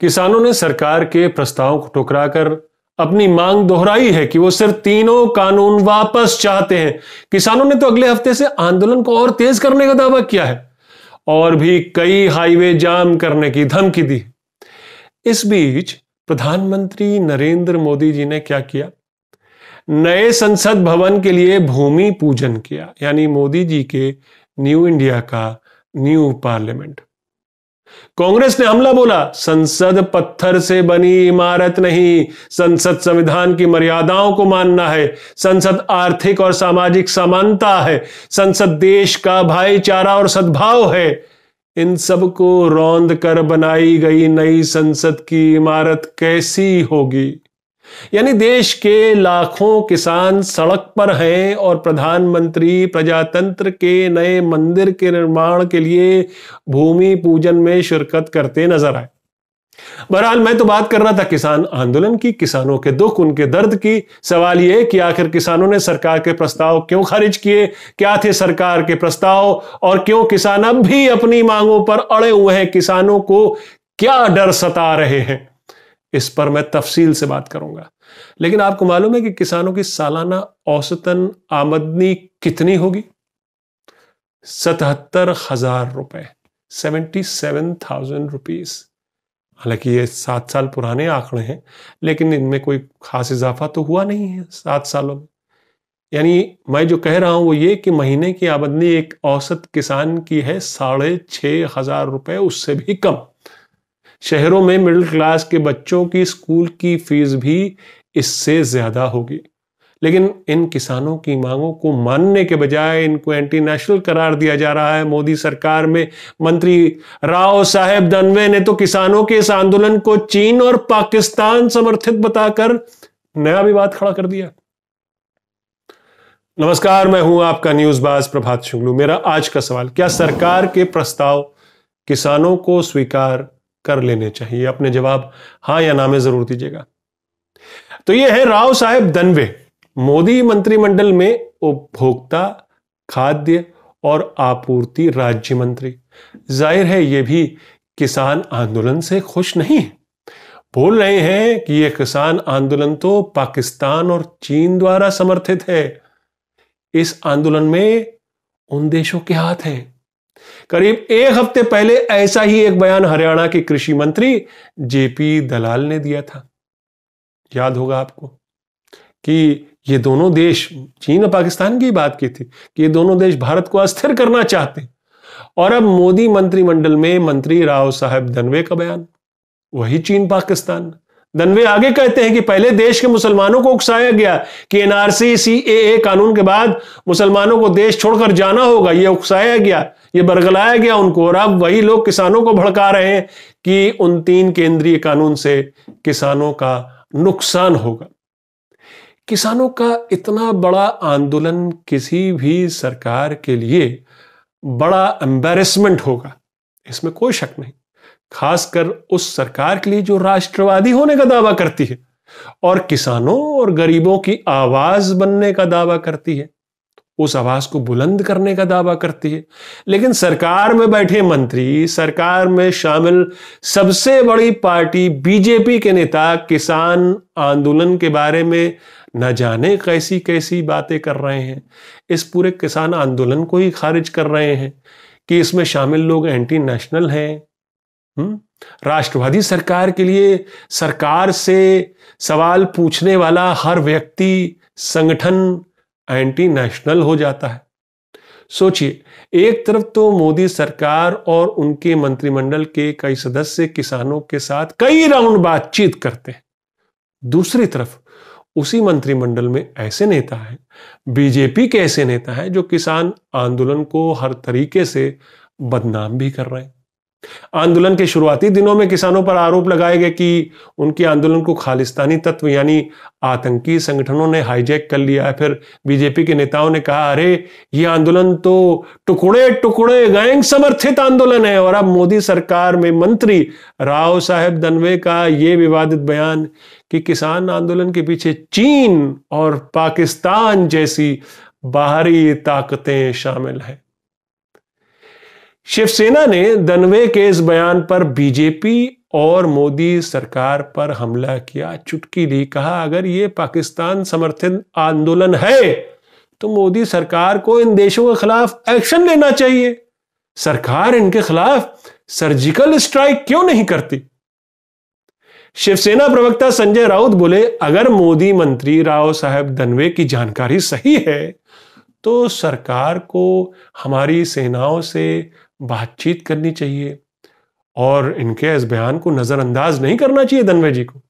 किसानों ने सरकार के प्रस्ताव को ठुकराकर अपनी मांग दोहराई है कि वो सिर्फ तीनों कानून वापस चाहते हैं। किसानों ने तो अगले हफ्ते से आंदोलन को और तेज करने का दावा किया है और भी कई हाईवे जाम करने की धमकी दी। इस बीच प्रधानमंत्री नरेंद्र मोदी जी ने क्या किया? नए संसद भवन के लिए भूमि पूजन किया, यानी मोदी जी के न्यू इंडिया का न्यू पार्लियामेंट। कांग्रेस ने हमला बोला, संसद पत्थर से बनी इमारत नहीं, संसद संविधान की मर्यादाओं को मानना है, संसद आर्थिक और सामाजिक समानता है, संसद देश का भाईचारा और सद्भाव है। इन सब को रौंद कर बनाई गई नई संसद की इमारत कैसी होगी? यानी देश के लाखों किसान सड़क पर हैं और प्रधानमंत्री प्रजातंत्र के नए मंदिर के निर्माण के लिए भूमि पूजन में शिरकत करते नजर आए। बहरहाल, मैं तो बात कर रहा था किसान आंदोलन की, किसानों के दुख, उनके दर्द की। सवाल यह कि आखिर किसानों ने सरकार के प्रस्ताव क्यों खारिज किए, क्या थे सरकार के प्रस्ताव और क्यों किसान अब भी अपनी मांगों पर अड़े हुए हैं? किसानों को क्या डर सता रहे हैं, इस पर मैं तफसील से बात करूंगा। लेकिन आपको मालूम है कि किसानों की सालाना औसतन आमदनी कितनी होगी? 77,000 रुपए, 77,000 रुपीज। हालांकि ये 7 साल पुराने आंकड़े हैं, लेकिन इनमें कोई खास इजाफा तो हुआ नहीं है 7 सालों में। यानी मैं जो कह रहा हूं वो ये कि महीने की आमदनी एक औसत किसान की है 6,500 रुपए, उससे भी कम। शहरों में मिडिल क्लास के बच्चों की स्कूल की फीस भी इससे ज्यादा होगी। लेकिन इन किसानों की मांगों को मानने के बजाय इनको एंटी नेशनल करार दिया जा रहा है। मोदी सरकार में मंत्री राओसाहेब दन्वे ने तो किसानों के इस आंदोलन को चीन और पाकिस्तान समर्थित बताकर नया विवाद खड़ा कर दिया। नमस्कार, मैं हूं आपका न्यूज़बाज प्रभात शुंगलू। मेरा आज का सवाल, क्या सरकार के प्रस्ताव किसानों को स्वीकार कर लेने चाहिए? अपने जवाब हां या ना में जरूर दीजिएगा। तो यह है राव साहेब दन्वे। मोदी मंत्रिमंडल में उपभोक्ता, खाद्य और आपूर्ति राज्य मंत्री। जाहिर है यह भी किसान आंदोलन से खुश नहीं, बोल रहे हैं कि यह किसान आंदोलन तो पाकिस्तान और चीन द्वारा समर्थित है। इस आंदोलन में उन देशों के हाथ है। करीब एक हफ्ते पहले ऐसा ही एक बयान हरियाणा के कृषि मंत्री जेपी दलाल ने दिया था। याद होगा आपको कि ये दोनों देश, चीन और पाकिस्तान की बात की थी, कि ये दोनों देश भारत को अस्थिर करना चाहते। और अब मोदी मंत्रिमंडल में मंत्री राव साहेब दन्वे का बयान, वही चीन पाकिस्तान। दन्वे आगे कहते हैं कि पहले देश के मुसलमानों को उकसाया गया कि एनआरसी सीएए कानून के बाद मुसलमानों को देश छोड़कर जाना होगा। ये उकसाया गया, ये बरगलाया गया उनको। और अब वही लोग किसानों को भड़का रहे हैं कि उन 3 केंद्रीय कानून से किसानों का नुकसान होगा। किसानों का इतना बड़ा आंदोलन किसी भी सरकार के लिए बड़ा एम्बैरेसमेंट होगा, इसमें कोई शक नहीं, खासकर उस सरकार के लिए जो राष्ट्रवादी होने का दावा करती है और किसानों और गरीबों की आवाज बनने का दावा करती है, उस आवाज को बुलंद करने का दावा करती है। लेकिन सरकार में बैठे मंत्री, सरकार में शामिल सबसे बड़ी पार्टी बीजेपी के नेता किसान आंदोलन के बारे में न जाने कैसी कैसी बातें कर रहे हैं। इस पूरे किसान आंदोलन को ही खारिज कर रहे हैं कि इसमें शामिल लोग एंटी नेशनल हैं, राष्ट्रवादी सरकार के लिए सरकार से सवाल पूछने वाला हर व्यक्ति, संगठन एंटी नेशनल हो जाता है। सोचिए, एक तरफ तो मोदी सरकार और उनके मंत्रिमंडल के कई सदस्य किसानों के साथ कई राउंड बातचीत करते हैं, दूसरी तरफ उसी मंत्रिमंडल में ऐसे नेता हैं, बीजेपी के ऐसे नेता हैं जो किसान आंदोलन को हर तरीके से बदनाम भी कर रहे हैं। आंदोलन के शुरुआती दिनों में किसानों पर आरोप लगाए गए कि उनके आंदोलन को खालिस्तानी तत्व यानी आतंकी संगठनों ने हाईजैक कर लिया है। फिर बीजेपी के नेताओं ने कहा, अरे ये आंदोलन तो टुकड़े टुकड़े गैंग समर्थित आंदोलन है। और अब मोदी सरकार में मंत्री राव साहेब दन्वे का ये विवादित बयान कि किसान आंदोलन के पीछे चीन और पाकिस्तान जैसी बाहरी ताकतें शामिल हैं। शिवसेना ने दन्वे के इस बयान पर बीजेपी और मोदी सरकार पर हमला किया, चुटकी ली, कहा अगर ये पाकिस्तान समर्थित आंदोलन है तो मोदी सरकार को इन देशों के खिलाफ एक्शन लेना चाहिए, सरकार इनके खिलाफ सर्जिकल स्ट्राइक क्यों नहीं करती। शिवसेना प्रवक्ता संजय राउत बोले अगर मोदी मंत्री राओसाहेब दन्वे की जानकारी सही है तो सरकार को हमारी सेनाओं से बातचीत करनी चाहिए और इनके इस बयान को नजरअंदाज नहीं करना चाहिए दन्वे जी को,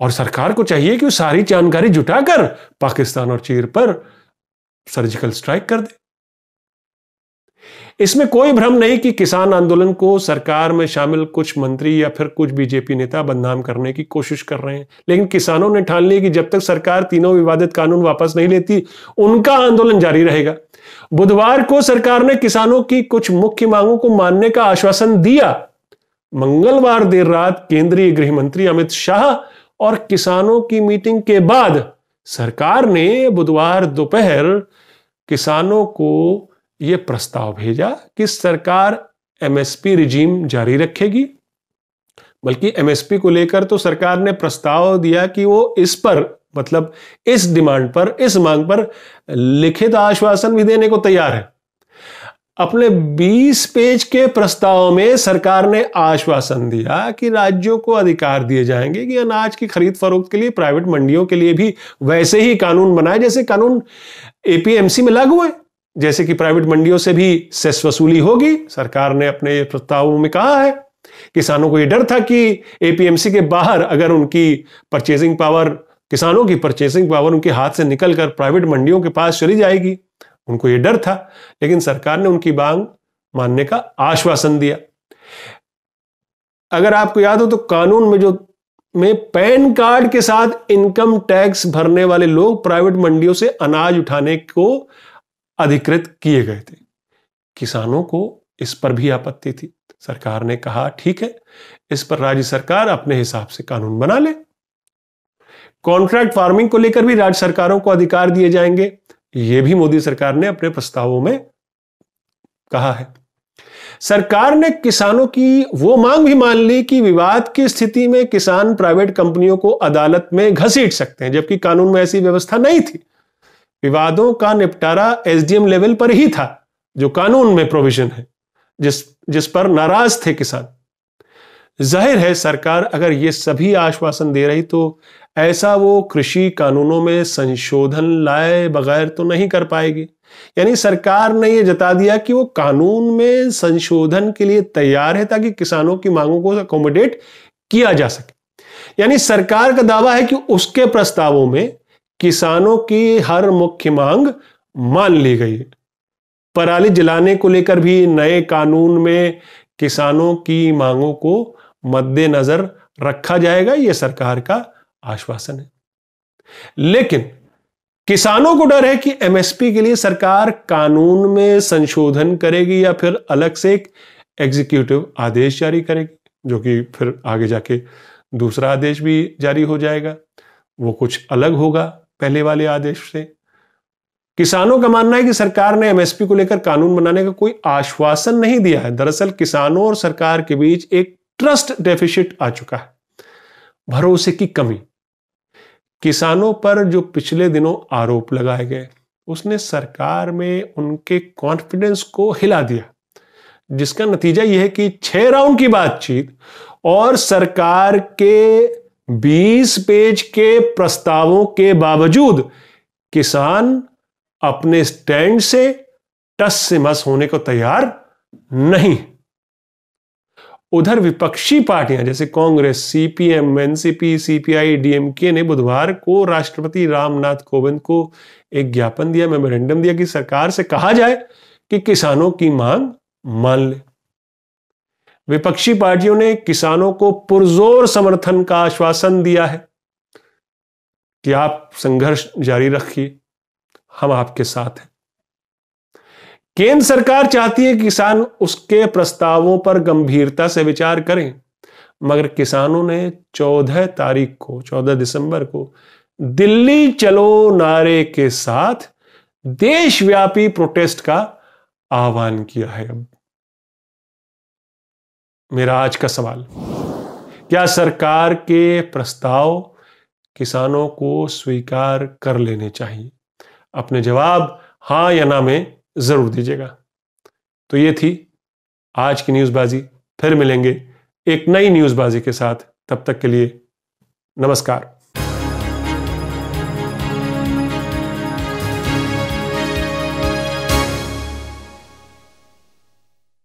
और सरकार को चाहिए कि वो सारी जानकारी जुटाकर पाकिस्तान और चीन पर सर्जिकल स्ट्राइक कर दे। इसमें कोई भ्रम नहीं कि किसान आंदोलन को सरकार में शामिल कुछ मंत्री या फिर कुछ बीजेपी नेता बदनाम करने की कोशिश कर रहे हैं, लेकिन किसानों ने ठान लिया कि जब तक सरकार तीनों विवादित कानून वापस नहीं लेती उनका आंदोलन जारी रहेगा। बुधवार को सरकार ने किसानों की कुछ मुख्य मांगों को मानने का आश्वासन दिया। मंगलवार देर रात केंद्रीय गृह मंत्री अमित शाह और किसानों की मीटिंग के बाद सरकार ने बुधवार दोपहर किसानों को यह प्रस्ताव भेजा कि सरकार एमएसपी रिजीम जारी रखेगी, बल्कि एमएसपी को लेकर तो सरकार ने प्रस्ताव दिया कि वो इस पर, मतलब इस डिमांड पर, इस मांग पर लिखित आश्वासन भी देने को तैयार है। अपने 20 पेज के प्रस्ताव में सरकार ने आश्वासन दिया कि राज्यों को अधिकार दिए जाएंगे कि अनाज की खरीद फरोख्त के लिए प्राइवेट मंडियों के लिए भी वैसे ही कानून बनाए जैसे कानून एपीएमसी में लागू है, जैसे कि प्राइवेट मंडियों से भी सेस वसूली होगी। सरकार ने अपने प्रस्तावों में कहा है किसानों को यह डर था कि एपीएमसी के बाहर अगर उनकी परचेसिंग पावर, किसानों की परचेसिंग पावर उनके हाथ से निकलकर प्राइवेट मंडियों के पास चली जाएगी, उनको यह डर था, लेकिन सरकार ने उनकी मांग मानने का आश्वासन दिया। अगर आपको याद हो तो कानून में पैन कार्ड के साथ इनकम टैक्स भरने वाले लोग प्राइवेट मंडियों से अनाज उठाने को अधिकृत किए गए थे। किसानों को इस पर भी आपत्ति थी। सरकार ने कहा ठीक है, इस पर राज्य सरकार अपने हिसाब से कानून बना ले। कॉन्ट्रैक्ट फार्मिंग को लेकर भी राज्य सरकारों को अधिकार दिए जाएंगे, यह भी मोदी सरकार ने अपने प्रस्तावों में कहा है। सरकार ने किसानों की वो मांग भी मान ली कि विवाद की स्थिति में किसान प्राइवेट कंपनियों को अदालत में घसीट सकते हैं, जबकि कानून में ऐसी व्यवस्था नहीं थी। विवादों का निपटारा एसडीएम लेवल पर ही था, जो कानून में प्रोविजन है, जिस पर नाराज थे किसान। जाहिर है सरकार अगर ये सभी आश्वासन दे रही तो ऐसा वो कृषि कानूनों में संशोधन लाए बगैर तो नहीं कर पाएगी। यानी सरकार ने ये जता दिया कि वो कानून में संशोधन के लिए तैयार है ताकि किसानों की मांगों को अकोमोडेट किया जा सके। यानी सरकार का दावा है कि उसके प्रस्तावों में किसानों की हर मुख्य मांग मान ली गई है। पराली जलाने को लेकर भी नए कानून में किसानों की मांगों को मद्देनजर रखा जाएगा, यह सरकार का आश्वासन है। लेकिन किसानों को डर है कि एमएसपी के लिए सरकार कानून में संशोधन करेगी या फिर अलग से एक एग्जीक्यूटिव आदेश जारी करेगी, जो कि फिर आगे जाके दूसरा आदेश भी जारी हो जाएगा, वो कुछ अलग होगा पहले वाले आदेश से। किसानों का मानना है कि सरकार ने एमएसपी को लेकर कानून बनाने का कोई आश्वासन नहीं दिया है। दरअसल किसानों और सरकार के बीच एक ट्रस्ट डेफिसिट आ चुका है, भरोसे की कमी। किसानों पर जो पिछले दिनों आरोप लगाए गए उसने सरकार में उनके कॉन्फिडेंस को हिला दिया, जिसका नतीजा यह है कि 6 राउंड की बातचीत और सरकार के 20 पेज के प्रस्तावों के बावजूद किसान अपने स्टैंड से टस से मस होने को तैयार नहीं। उधर विपक्षी पार्टियां जैसे Congress, CPM, NCP, CPI, DMK ने बुधवार को राष्ट्रपति रामनाथ कोविंद को एक ज्ञापन दिया, मेमोरेंडम दिया कि सरकार से कहा जाए कि किसानों की मांग मान ले। विपक्षी पार्टियों ने किसानों को पुरजोर समर्थन का आश्वासन दिया है कि आप संघर्ष जारी रखिए, हम आपके साथ हैं। केंद्र सरकार चाहती है कि किसान उसके प्रस्तावों पर गंभीरता से विचार करें, मगर किसानों ने 14 दिसंबर को दिल्ली चलो नारे के साथ देशव्यापी प्रोटेस्ट का आह्वान किया है। मेरा आज का सवाल क्या सरकार के प्रस्ताव किसानों को स्वीकार कर लेने चाहिए? अपने जवाब हाँ या ना में जरूर दीजिएगा। तो ये थी आज की न्यूज़बाजी। फिर मिलेंगे एक नई न्यूज़बाजी के साथ, तब तक के लिए नमस्कार।